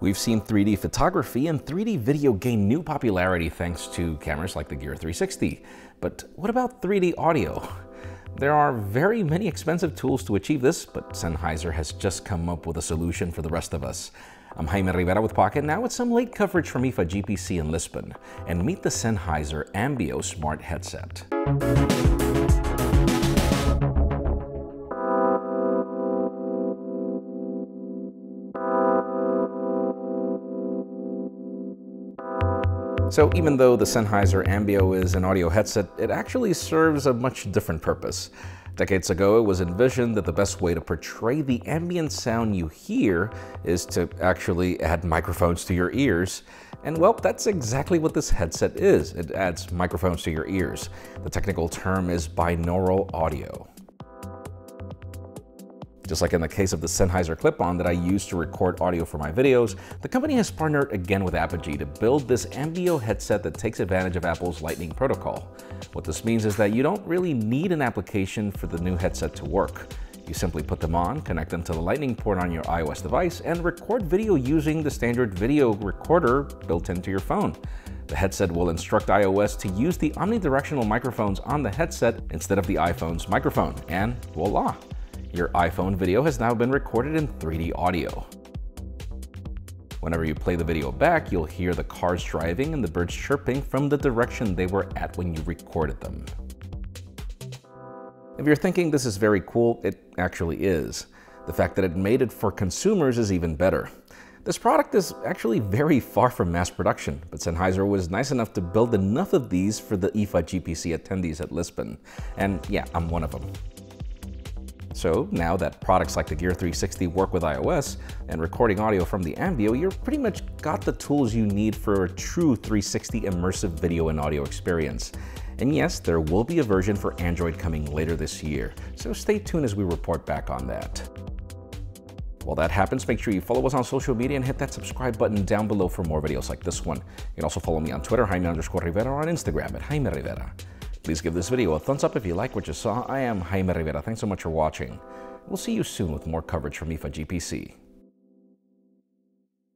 We've seen 3D photography and 3D video gain new popularity thanks to cameras like the Gear 360. But what about 3D audio? There are very many expensive tools to achieve this, but Sennheiser has just come up with a solution for the rest of us. I'm Jaime Rivera with Pocket Now with some late coverage from IFA GPC in Lisbon, and meet the Sennheiser AMBEO Smart Headset. So even though the Sennheiser AMBEO is an audio headset, it actually serves a much different purpose. Decades ago, it was envisioned that the best way to portray the ambient sound you hear is to actually add microphones to your ears. And well, that's exactly what this headset is. It adds microphones to your ears. The technical term is binaural audio. Just like in the case of the Sennheiser clip-on that I use to record audio for my videos, the company has partnered again with Apogee to build this AMBEO headset that takes advantage of Apple's Lightning protocol. What this means is that you don't really need an application for the new headset to work. You simply put them on, connect them to the Lightning port on your iOS device, and record video using the standard video recorder built into your phone. The headset will instruct iOS to use the omnidirectional microphones on the headset instead of the iPhone's microphone, and voila! Your iPhone video has now been recorded in 3D audio. Whenever you play the video back, you'll hear the cars driving and the birds chirping from the direction they were at when you recorded them. If you're thinking this is very cool, it actually is. The fact that it made it for consumers is even better. This product is actually very far from mass production, but Sennheiser was nice enough to build enough of these for the IFA GPC attendees at Lisbon. And yeah, I'm one of them. So now that products like the Gear 360 work with iOS and recording audio from the AMBEO, you're pretty much got the tools you need for a true 360 immersive video and audio experience. And yes, there will be a version for Android coming later this year, so stay tuned as we report back on that. While that happens, make sure you follow us on social media and hit that subscribe button down below for more videos like this one. You can also follow me on Twitter, Jaime_Rivera, or on Instagram at Jaime Rivera. Please give this video a thumbs up if you like what you saw. I am Jaime Rivera. Thanks so much for watching. We'll see you soon with more coverage from IFA GPC.